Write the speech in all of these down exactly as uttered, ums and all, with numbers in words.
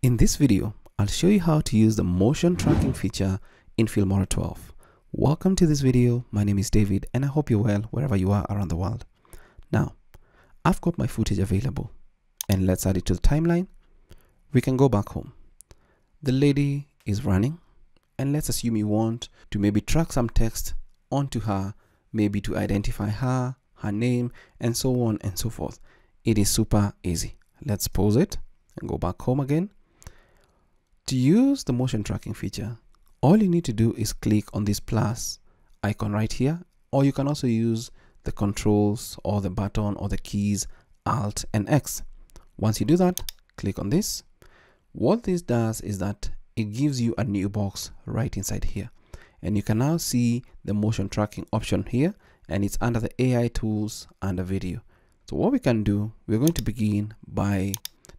In this video, I'll show you how to use the motion tracking feature in Filmora twelve. Welcome to this video. My name is David and I hope you're well wherever you are around the world. Now, I've got my footage available and let's add it to the timeline. We can go back home. The lady is running and let's assume you want to maybe track some text onto her, maybe to identify her, her name, and so on and so forth. It is super easy. Let's pause it and go back home again. To use the motion tracking feature, all you need to do is click on this plus icon right here, or you can also use the controls or the button or the keys Alt and X. Once you do that, click on this. What this does is that it gives you a new box right inside here, and you can now see the motion tracking option here, and it's under the A I tools under video. So what we can do, we're going to begin by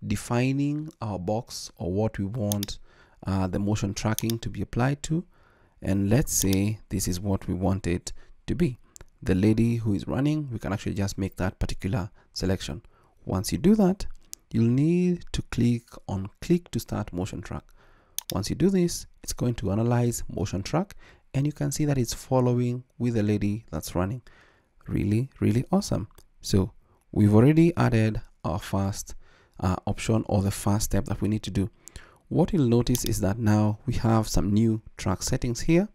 defining our box or what we want uh, the motion tracking to be applied to, and let's say this is what we want it to be. The lady who is running, we can actually just make that particular selection. Once you do that, you'll need to click on click to start motion track. Once you do this, it's going to analyze motion track, and you can see that it's following with the lady that's running. Really, really awesome. So we've already added our first Uh, option or the first step that we need to do. What you'll notice is that now we have some new track settings here,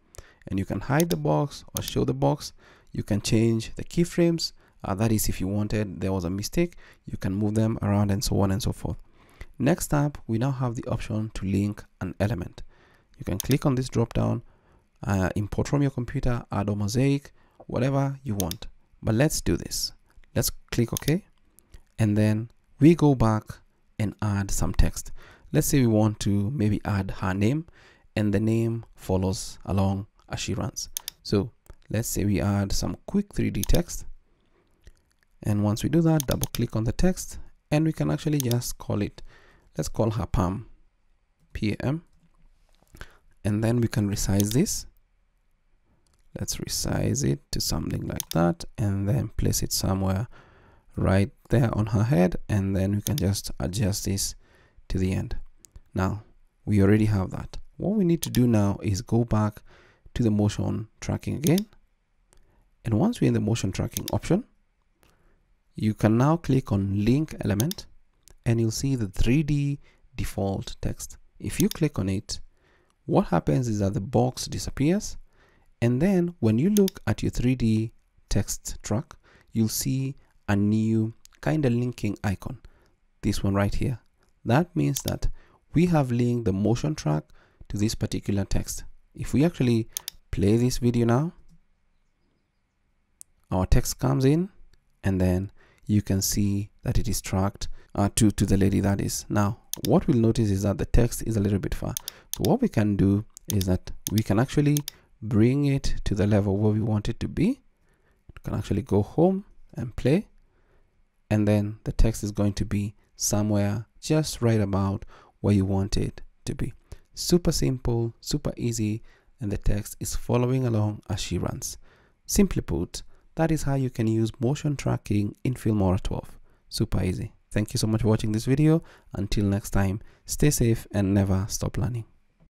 and you can hide the box or show the box. You can change the keyframes, uh, that is if you wanted, there was a mistake, you can move them around and so on and so forth. Next up, we now have the option to link an element. You can click on this drop down, uh, import from your computer, add a mosaic, whatever you want. But let's do this. Let's click OK, and then we go back and add some text. Let's say we want to maybe add her name, and the name follows along as she runs. So let's say we add some quick three D text, and once we do that, double click on the text, and we can actually just call it, let's call her Pam, P A M, and then we can resize this. Let's resize it to something like that, and then place it somewhere right there on her head, and then we can just adjust this to the end. Now we already have that. What we need to do now is go back to the motion tracking again, and once we're in the motion tracking option, you can now click on link element, and you'll see the three D default text. If you click on it, what happens is that the box disappears, and then when you look at your three D text track, you'll see a new kind of linking icon, this one right here. That means that we have linked the motion track to this particular text. If we actually play this video now, our text comes in, and then you can see that it is tracked uh, to, to the lady that is. Now, what we'll notice is that the text is a little bit far. So what we can do is that we can actually bring it to the level where we want it to be. You can actually go home and play, and then the text is going to be somewhere just right about where you want it to be. Super simple, super easy, and the text is following along as she runs. Simply put, that is how you can use motion tracking in Filmora twelve. Super easy. Thank you so much for watching this video. Until next time, stay safe and never stop learning.